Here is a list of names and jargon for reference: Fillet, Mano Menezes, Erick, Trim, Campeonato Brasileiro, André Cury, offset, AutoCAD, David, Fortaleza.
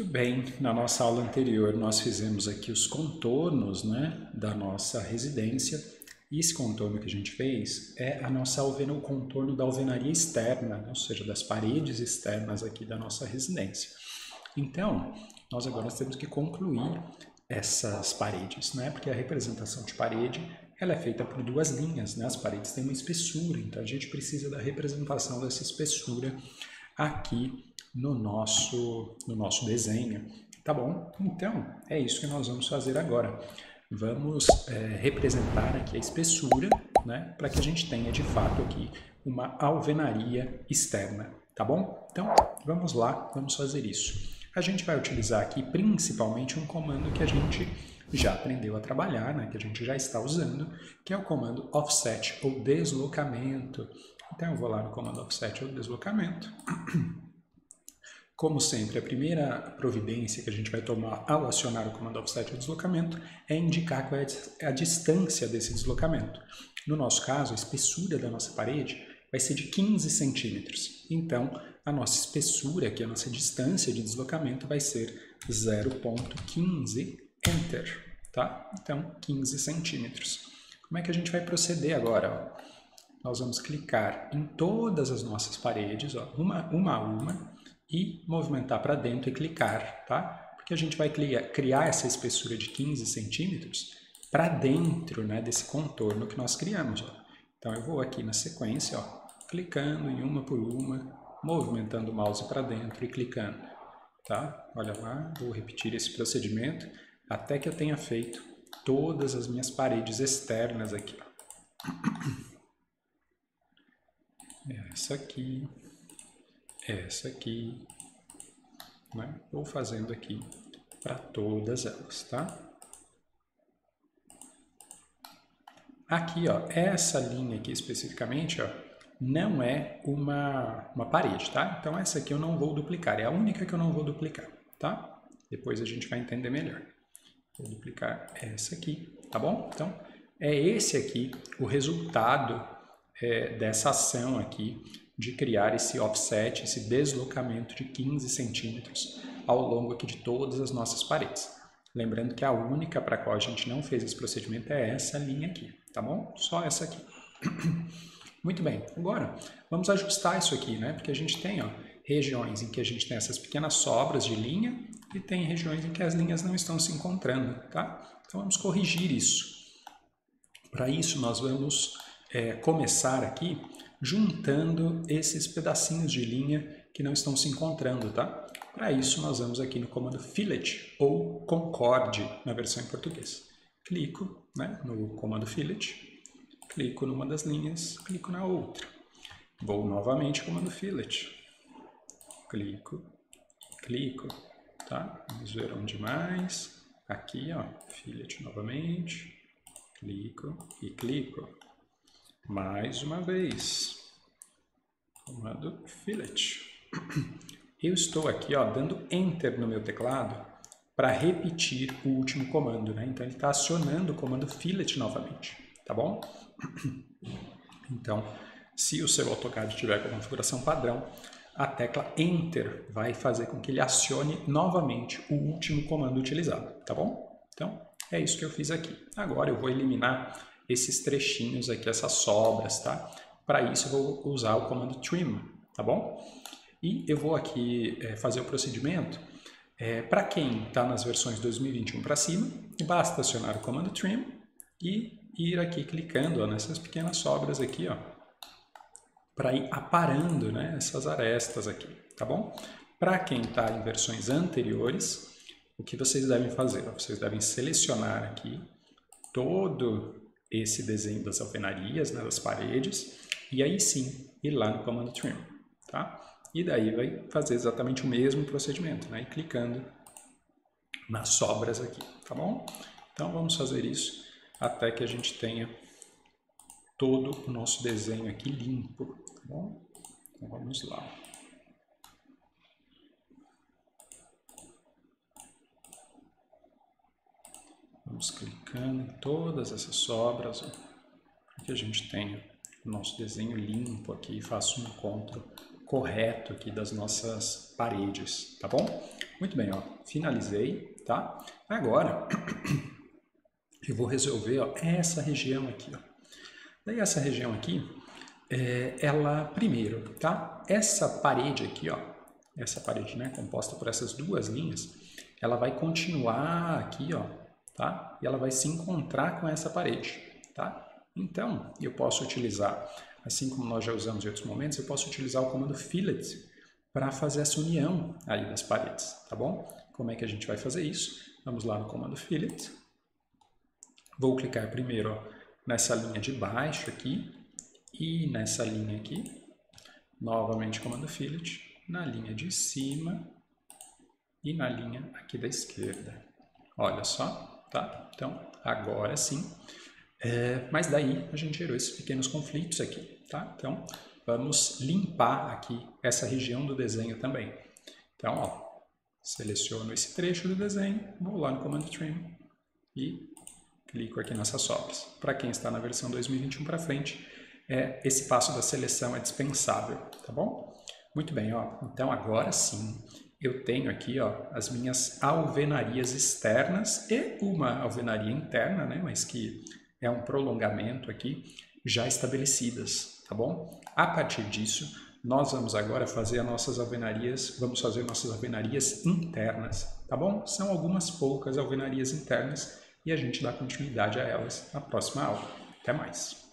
Muito bem, na nossa aula anterior nós fizemos aqui os contornos, né, da nossa residência, e esse contorno que a gente fez é a nossa o contorno da alvenaria externa, né, ou seja, das paredes externas aqui da nossa residência. Então, nós agora temos que concluir essas paredes, né, porque a representação de parede ela é feita por duas linhas, né, as paredes têm uma espessura, então a gente precisa da representação dessa espessura aqui no nosso desenho, tá bom? Então, é isso que nós vamos fazer agora. Vamos representar aqui a espessura, né, para que a gente tenha, de fato, aqui uma alvenaria externa, tá bom? Então, vamos lá, vamos fazer isso. A gente vai utilizar aqui, principalmente, um comando que a gente já aprendeu a trabalhar, né, que a gente já está usando, que é o comando offset, ou deslocamento. Então, eu vou lá no comando offset, ou deslocamento. Como sempre, a primeira providência que a gente vai tomar ao acionar o comando offset ou deslocamento é indicar qual é a distância desse deslocamento. No nosso caso, a espessura da nossa parede vai ser de 15 centímetros. Então, a nossa espessura, que é a nossa distância de deslocamento, vai ser 0,15, enter, tá? Então, 15 centímetros. Como é que a gente vai proceder agora? Nós vamos clicar em todas as nossas paredes, ó, uma a uma, e movimentar para dentro e clicar, tá? Porque a gente vai criar essa espessura de 15 centímetros para dentro, né, desse contorno que nós criamos, ó. Então eu vou aqui na sequência, ó, clicando em uma por uma, movimentando o mouse para dentro e clicando, tá? Olha lá, vou repetir esse procedimento até que eu tenha feito todas as minhas paredes externas aqui, ó. Essa aqui, essa aqui, né? Vou fazendo aqui para todas elas, tá? Aqui, ó, essa linha aqui especificamente, ó, não é uma parede, tá? Então essa aqui eu não vou duplicar, é a única que eu não vou duplicar, tá? Depois a gente vai entender melhor. Vou duplicar essa aqui, tá bom? Então é esse aqui o resultado dessa ação aqui, de criar esse offset, esse deslocamento de 15 centímetros ao longo aqui de todas as nossas paredes. Lembrando que a única para a qual a gente não fez esse procedimento é essa linha aqui, tá bom? Só essa aqui. Muito bem, agora vamos ajustar isso aqui, né? Porque a gente tem, ó, regiões em que a gente tem essas pequenas sobras de linha e tem regiões em que as linhas não estão se encontrando, tá? Então vamos corrigir isso. Para isso nós vamos começar aqui juntando esses pedacinhos de linha que não estão se encontrando, tá? Para isso, nós vamos aqui no comando Fillet, ou Concorde, na versão em português. Clico, né, no comando Fillet, clico numa das linhas, clico na outra. Vou novamente comando Fillet, clico, clico, tá? Vamos ver onde mais. Aqui, ó, Fillet novamente, clico e clico. Mais uma vez, comando Fillet. Eu estou aqui, ó, dando Enter no meu teclado para repetir o último comando, né? Então ele está acionando o comando Fillet novamente, tá bom? Então, se o seu AutoCAD tiver com a configuração padrão, a tecla Enter vai fazer com que ele acione novamente o último comando utilizado, tá bom? Então, é isso que eu fiz aqui. Agora eu vou eliminar esses trechinhos aqui, essas sobras, tá? Para isso eu vou usar o comando Trim, tá bom? E eu vou aqui fazer o procedimento. Para quem está nas versões 2021 para cima, basta acionar o comando Trim e ir aqui clicando, ó, nessas pequenas sobras aqui, ó, para ir aparando, né, essas arestas aqui, tá bom? Para quem está em versões anteriores, o que vocês devem fazer? Ó, vocês devem selecionar aqui todo esse desenho das alvenarias, né, das paredes, e aí sim ir lá no comando Trim, tá? E daí vai fazer exatamente o mesmo procedimento, né, clicando nas sobras aqui, tá bom? Então vamos fazer isso até que a gente tenha todo o nosso desenho aqui limpo, tá bom? Então vamos lá. Vamos clicando em todas essas sobras, para que a gente tenha o nosso desenho limpo aqui e faça um encontro correto aqui das nossas paredes, tá bom? Muito bem, ó, finalizei, tá? Agora eu vou resolver, ó, essa região aqui, ó. Daí essa região aqui, ela primeiro, tá? Essa parede aqui, ó, essa parede, né, composta por essas duas linhas, ela vai continuar aqui, ó, tá? E ela vai se encontrar com essa parede, tá? Então, eu posso utilizar, assim como nós já usamos em outros momentos, eu posso utilizar o comando Fillet para fazer essa união aí das paredes, tá bom? Como é que a gente vai fazer isso? Vamos lá no comando Fillet. Vou clicar primeiro, ó, nessa linha de baixo aqui e nessa linha aqui. Novamente comando Fillet, na linha de cima e na linha aqui da esquerda. Olha só, tá? Então, agora sim. Mas daí a gente gerou esses pequenos conflitos aqui, tá? Então, vamos limpar aqui essa região do desenho também. Então, ó, seleciono esse trecho do desenho, vou lá no comando Trim e clico aqui nessas sobras. Para quem está na versão 2021 para frente, esse passo da seleção é dispensável, tá bom? Muito bem, ó, então agora sim eu tenho aqui, ó, as minhas alvenarias externas e uma alvenaria interna, né, mas que é um prolongamento aqui, já estabelecidas, tá bom? A partir disso, nós vamos agora fazer as nossas alvenarias, vamos fazer nossas alvenarias internas, tá bom? São algumas poucas alvenarias internas e a gente dá continuidade a elas na próxima aula. Até mais!